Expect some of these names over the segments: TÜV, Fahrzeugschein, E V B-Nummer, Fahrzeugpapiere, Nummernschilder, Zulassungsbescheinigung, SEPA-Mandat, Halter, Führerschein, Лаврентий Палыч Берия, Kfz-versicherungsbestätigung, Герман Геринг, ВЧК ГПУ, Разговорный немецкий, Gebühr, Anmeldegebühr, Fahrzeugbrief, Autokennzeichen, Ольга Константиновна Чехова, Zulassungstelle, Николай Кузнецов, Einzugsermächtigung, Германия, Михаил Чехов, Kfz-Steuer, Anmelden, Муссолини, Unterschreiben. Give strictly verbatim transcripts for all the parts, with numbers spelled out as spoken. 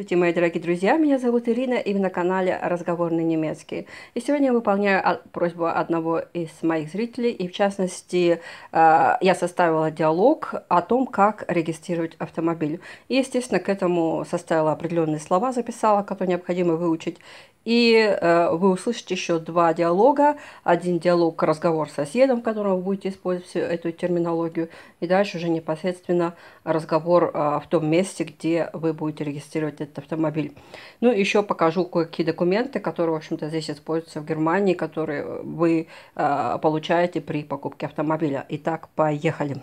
Здравствуйте, мои дорогие друзья, меня зовут Ирина, и вы на канале «Разговорный немецкий». И сегодня я выполняю просьбу одного из моих зрителей, и в частности, я составила диалог о том, как регистрировать автомобиль. И, естественно, к этому составила определенные слова, записала, которые необходимо выучить. И вы услышите еще два диалога. Один диалог — разговор с соседом, в котором вы будете использовать всю эту терминологию, и дальше уже непосредственно разговор в том месте, где вы будете регистрировать этот автомобиль. Ну, еще покажу кое-какие документы, которые, в общем-то, здесь используются в Германии, которые вы получаете при покупке автомобиля. Итак, поехали.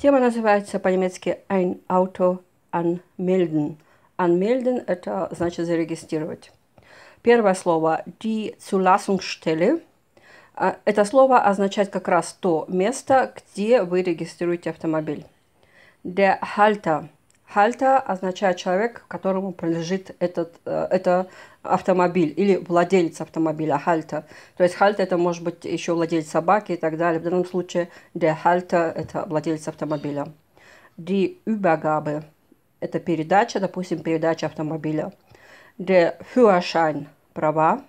Тема называется по-немецки «Ein Auto anmelden». Anmelden – это значит зарегистрировать. Первое слово «die Zulassungsstelle». Это слово означает как раз то место, где вы регистрируете автомобиль. Der Halter. Halter означает человек, которому принадлежит этот, э, это автомобиль, или владелец автомобиля, Halter. То есть Halter — это может быть еще владелец собаки и так далее. В данном случае der Halter — это владелец автомобиля. Die Übergabe — это передача, допустим, передача автомобиля. Der Führerschein — права.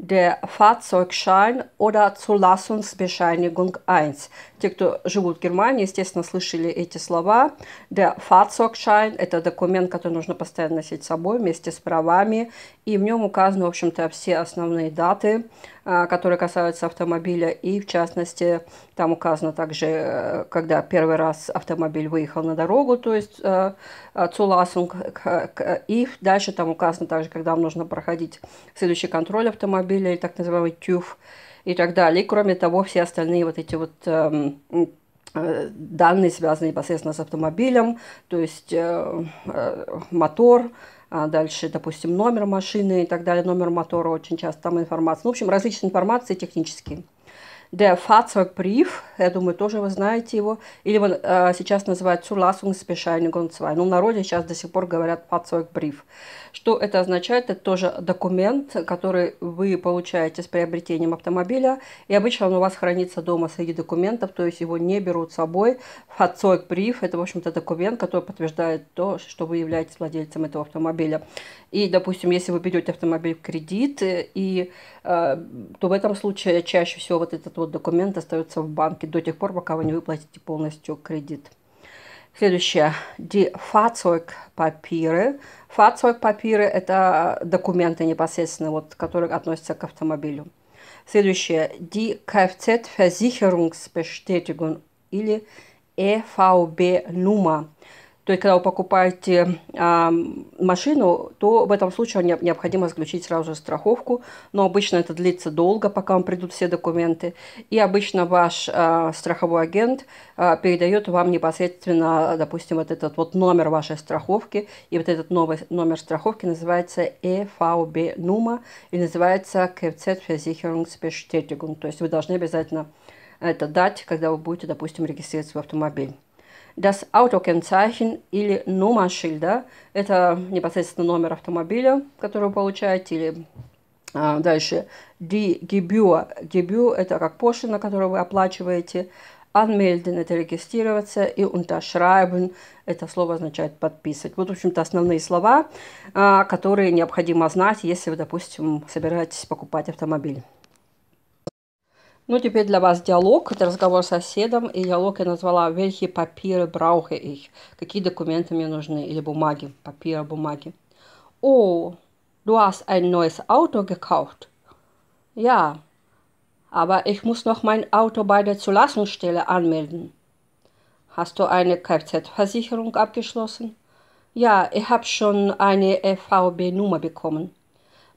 Der Fahrzeugschein oder Zulassungsbescheinigung один. Те, кто живут в Германии, естественно, слышали эти слова. Der Fahrzeugschein – это документ, который нужно постоянно носить с собой вместе с правами. И в нем указаны, в общем-то, все основные даты, которые касаются автомобиля. И, в частности, там указано также, когда первый раз автомобиль выехал на дорогу, то есть Zulassung. И дальше там указано также, когда вам нужно проходить следующий контроль автомобиля, или так называемый тюв и так далее. И, кроме того, все остальные вот эти вот э, э, данные, связанные непосредственно с автомобилем, то есть э, э, мотор, а дальше, допустим, номер машины и так далее, номер мотора, очень часто там информация. Ну, в общем, различные информации технические. Der Fahrzeugbrief, я думаю, тоже вы знаете его, или он э, сейчас называют Zulassungsbescheinigung два. Ну, в народе сейчас до сих пор говорят Fahrzeugbrief. Что это означает? Это тоже документ, который вы получаете с приобретением автомобиля, и обычно он у вас хранится дома среди документов, то есть его не берут с собой. Fahrzeugbrief – это, в общем-то, документ, который подтверждает то, что вы являетесь владельцем этого автомобиля. И, допустим, если вы берете автомобиль в кредит, и, э, то в этом случае чаще всего вот этот вот документ остается в банке до тех пор, пока вы не выплатите полностью кредит. Следующее. Die Fahrzeugpapiere. Fahrzeugpapiere – это документы непосредственно, вот, которые относятся к автомобилю. Следующее. Die Kfz-Versicherungsbestätigung или и ви би-Nummer. То есть, когда вы покупаете э, машину, то в этом случае необходимо заключить сразу же страховку. Но обычно это длится долго, пока вам придут все документы. И обычно ваш э, страховой агент э, передает вам непосредственно, допустим, вот этот вот номер вашей страховки. И вот этот новый номер страховки называется и ви би-Nummer и называется Kfz-Versicherungsbestätigung. То есть, вы должны обязательно это дать, когда вы будете, допустим, регистрировать свой автомобиль. Das Autokennzeichen или Номершильд, это непосредственно номер автомобиля, который вы получаете, или а, дальше. Die Gebühr. Gebühr – это как пошлина, которую вы оплачиваете. Anmelden – это регистрироваться. И Unterschreiben – это слово означает подписывать. Вот, в общем-то, основные слова, а, которые необходимо знать, если вы, допустим, собираетесь покупать автомобиль. Ну, теперь для вас диалог, это разговор с соседом, и диалог я назвала «Welche Papiere brauche ich?» «Какие документы мне нужны?» или «бумаги», «папира», «бумаги». «Oh, du hast ein neues Auto gekauft?» «Ja, aber ich muss noch mein Auto bei der Zulassungsstelle anmelden». «Hast du eine Kfz-Versicherung abgeschlossen?» «Ja, ich habe schon eine E V B-Nummer bekommen.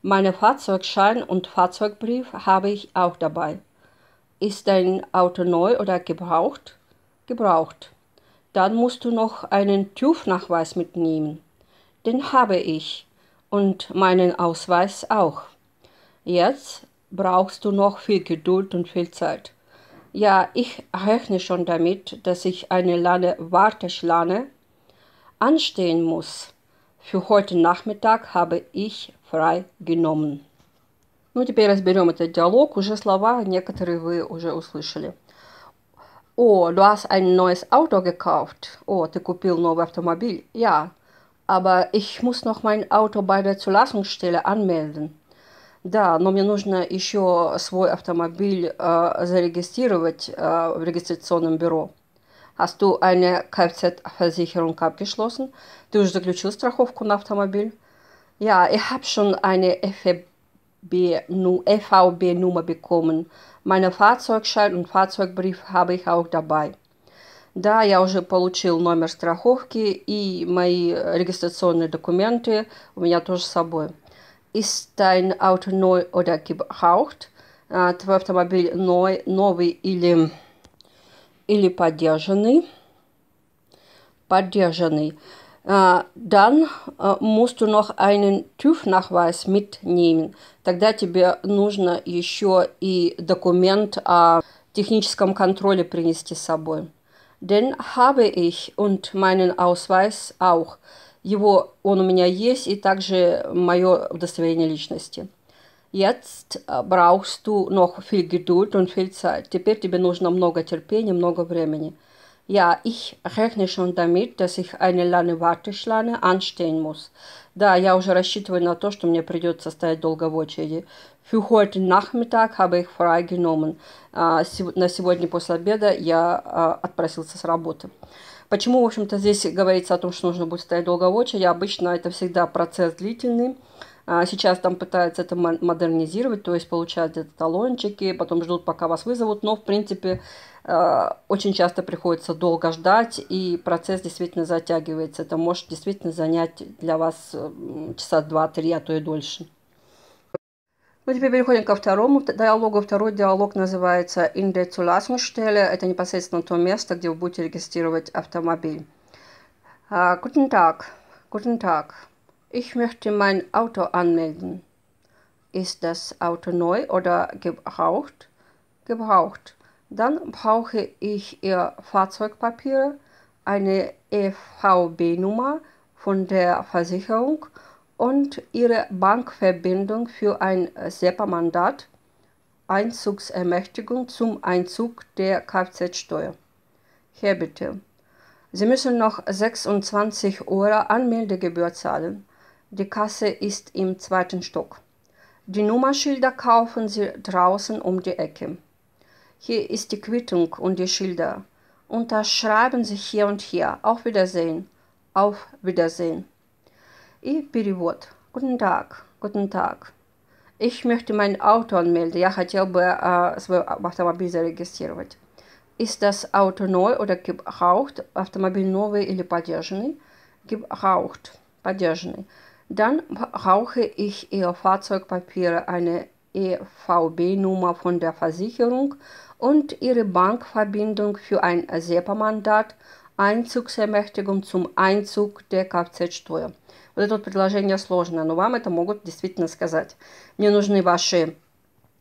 Meine Fahrzeugschein und Fahrzeugbrief habe ich auch dabei». Ist dein Auto neu oder gebraucht? Gebraucht. Dann musst du noch einen TÜV-Nachweis mitnehmen. Den habe ich und meinen Ausweis auch. Jetzt brauchst du noch viel Geduld und viel Zeit. Ja, ich rechne schon damit, dass ich eine lange Warteschlange anstehen muss. Für heute Nachmittag habe ich frei genommen. Ну, теперь разберем этот диалог. Уже слова некоторые вы уже услышали. О, du hast ein neues Auto gekauft. О, ты купил новый автомобиль. Я. aber ich muss noch mein Auto bei der Zulassungsstelle anmelden. Да, но мне нужно еще свой автомобиль äh, зарегистрировать äh, в регистрационном бюро. Hast du eine Kfz-Versicherung abgeschlossen? Ты уже заключил страховку на автомобиль? Ja, ich habe schon eine E V B-Nummer bekommen. Meine Fahrzeugschein und Fahrzeugbrief habe ich auch dabei. Да, я уже получил номер страховки и мои регистрационные документы у меня тоже с собой. Ist dein Auto neu oder gebraucht? Твой автомобиль нов, новый или, или подержанный? Подержанный. Dann musst du noch einen TÜV-Nachweis mitnehmen. Тогда тебе нужно еще и документ о техническом контроле принести с собой. Den habe ich und meinen Ausweis auch. Его, он у меня есть, и также мое удостоверение личности. Jetzt brauchst du noch viel Geduld und viel Zeit. Теперь тебе нужно много терпения, много времени. Ja, ich rechne schon damit, dass ich eine lange Warteschlange anstehen muss. Да, я уже рассчитываю на то, что мне придется стоять долго в очереди. Für heute Nachmittag habe ich frei genommen. На сегодня после обеда я отпросился с работы. Почему, в общем-то, здесь говорится о том, что нужно будет стоять долго в очереди? Обычно это всегда процесс длительный. Сейчас там пытаются это модернизировать, то есть получают эти талончики, потом ждут, пока вас вызовут. Но, в принципе, очень часто приходится долго ждать, и процесс действительно затягивается. Это может действительно занять для вас часа два-три, а то и дольше. Ну, теперь переходим ко второму диалогу. Второй диалог называется «In der Zulassungsstelle». Это непосредственно то место, где вы будете регистрировать автомобиль. Uh, guten Tag. Guten Tag. Ich möchte mein Auto anmelden. Ist das Auto neu oder gebraucht? Gebraucht. Dann brauche ich Ihr Fahrzeugpapiere, eine E V B-Nummer von der Versicherung und Ihre Bankverbindung für ein SEPA-Mandat, Einzugsermächtigung zum Einzug der Kfz-Steuer. Hier bitte. Sie müssen noch sechsundzwanzig Euro Anmeldegebühr zahlen. Die Kasse ist im zweiten Stock. Die Nummernschilder kaufen Sie draußen um die Ecke. Hier ist die Quittung und die Schilder. Unterschreiben Sie hier und hier. Auf Wiedersehen. Auf Wiedersehen. И перевод. Guten Tag, guten Tag. Ich möchte mein Auto anmelden. Я хотел бы äh, свой автомобиль зарегистрировать. Ist das Auto neu oder gebraucht? Автомобиль новый или подержанный? Gebraucht, подержанный. Dann brauche ich Ihr Fahrzeugpapiere, eine E V B-Nummer von der Versicherung und Ihre Bankverbindung für ein SEPA-Mandat, Einzugsermächtigung zum Einzug der Kfz-Steuer. Вот это вот предложение сложное, но вам это могут действительно сказать. Мне нужны ваши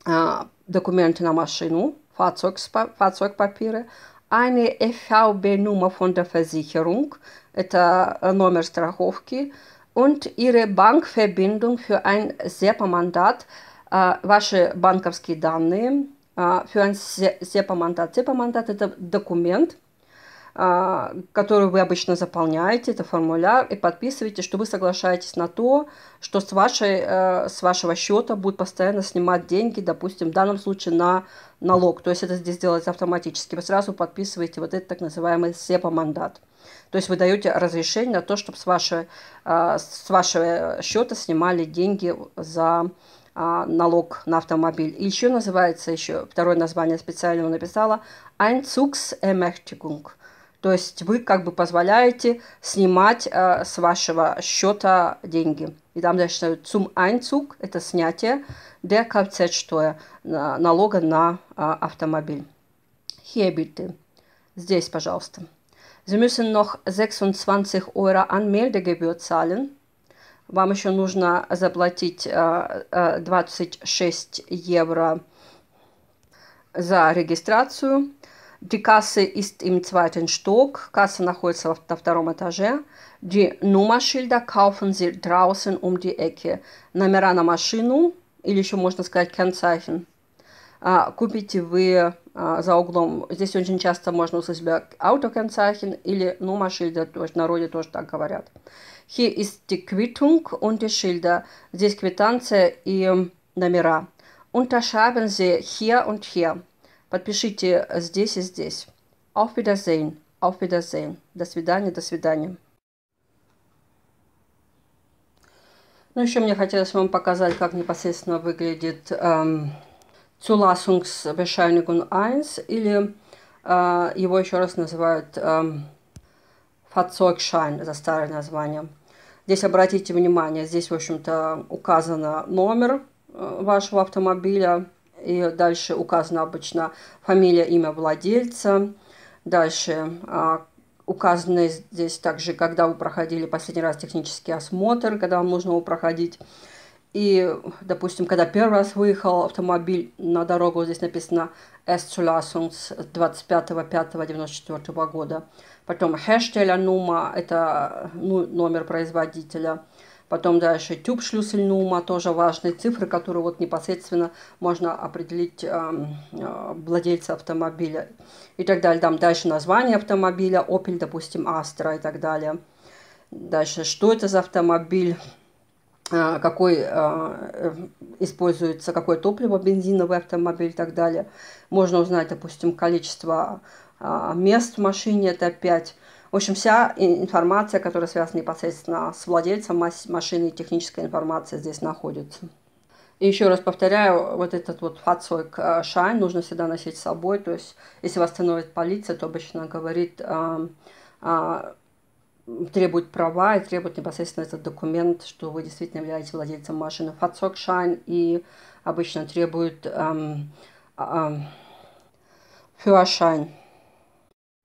э, документы на машину, Fahrzeugpapiere, eine E V B-Nummer von der Versicherung, это номер страховки, und Ihre Bankverbindung für ein SEPA-Mandat, э, ваши банковские данные, э, für ein SEPA-Mandat. SEPA-Mandat – это документ, которую вы обычно заполняете, это формуляр, и подписываете, что вы соглашаетесь на то, что с, вашей, с вашего счета будут постоянно снимать деньги, допустим, в данном случае на налог. То есть это здесь делается автоматически. Вы сразу подписываете вот этот так называемый СЕПА-мандат. То есть вы даете разрешение на то, чтобы с, вашей, с вашего счета снимали деньги за налог на автомобиль. И еще называется, еще второе название специально написала, Einzugsermächtigung. То есть вы как бы позволяете снимать э, с вашего счета деньги. И там дальше zum Einzug, это снятие, der Kfz-Steuer, налога на э, автомобиль. Hier bitte. Здесь, пожалуйста. Sie müssen noch sechsundzwanzig Euro Anmeldegebühr zahlen. Вам еще нужно заплатить э, двадцать шесть евро за регистрацию. Die Kasse ist im zweiten Stock. Kasse находится на втором этаже. Die Nummernschilder kaufen Sie draußen um die Ecke. Номера на машину, или еще можно сказать Kennzeichen, купите вы э, за углом. Здесь очень часто можно услышать Autokennzeichen или Номершильдер, то есть в народе тоже так говорят. Hier ist die Quittung und die Schilder. Здесь квитанция и номера. Unterschreiben Sie hier und hier. Подпишите здесь и здесь. Auf Wiedersehen. Auf Wiedersehen. До свидания, до свидания. Ну, еще мне хотелось вам показать, как непосредственно выглядит эм, Zulassungsbescheinigung один, или э, его еще раз называют эм, Fahrzeugschein, это старое название. Здесь обратите внимание, здесь, в общем-то, указано номер вашего автомобиля, и дальше указано обычно фамилия, имя владельца, дальше э, указаны здесь также, когда вы проходили последний раз технический осмотр, когда вам нужно его проходить. И, допустим, когда первый раз выехал автомобиль на дорогу, здесь написано Zulassungstelle двадцать пятого мая девяносто четвёртого года. Потом Herstellernummer, это ну, номер производителя. Потом дальше TÜV-Schlüsselnummer, тоже важные цифры, которые вот непосредственно можно определить э, владельца автомобиля и так далее. Там дальше название автомобиля, Opel, допустим, Astra и так далее. Дальше, что это за автомобиль, э, какой э, используется, какое топливо, бензиновый автомобиль и так далее. Можно узнать, допустим, количество э, мест в машине, это пять. В общем, вся информация, которая связана непосредственно с владельцем машины, техническая информация здесь находится. И еще раз повторяю, вот этот вот Fahrzeugschein нужно всегда носить с собой. То есть, если вас остановит полиция, то обычно говорит, а, а, требует права и требует непосредственно этот документ, что вы действительно являетесь владельцем машины. Fahrzeugschein и обычно требует а, а, Führerschein.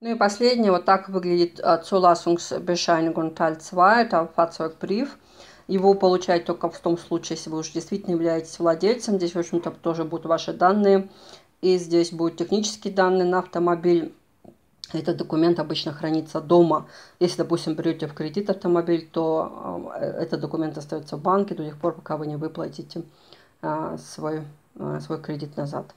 Ну и последнее, вот так выглядит Zulassungsbescheinigung Teil два, это Fahrzeugbrief. Его получать только в том случае, если вы уже действительно являетесь владельцем. Здесь, в общем-то, тоже будут ваши данные. И здесь будут технические данные на автомобиль. Этот документ обычно хранится дома. Если, допустим, берете в кредит автомобиль, то этот документ остается в банке до тех пор, пока вы не выплатите свой свой кредит назад.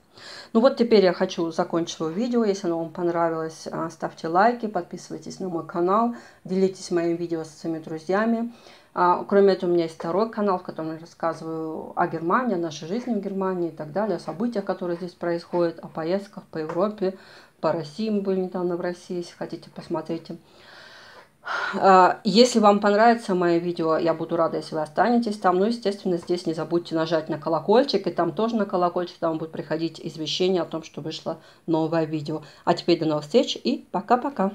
Ну вот теперь я хочу закончить свое видео. Если оно вам понравилось, ставьте лайки, подписывайтесь на мой канал, делитесь моим видео со своими друзьями. Кроме этого, у меня есть второй канал, в котором я рассказываю о Германии, о нашей жизни в Германии и так далее, о событиях, которые здесь происходят, о поездках по Европе, по России. Мы были недавно в России, если хотите, посмотрите. Если вам понравится мое видео, я буду рада, если вы останетесь там. Ну, естественно, здесь не забудьте нажать на колокольчик, и там тоже на колокольчик, там будет приходить извещение о том, что вышло новое видео. А теперь до новых встреч и пока-пока!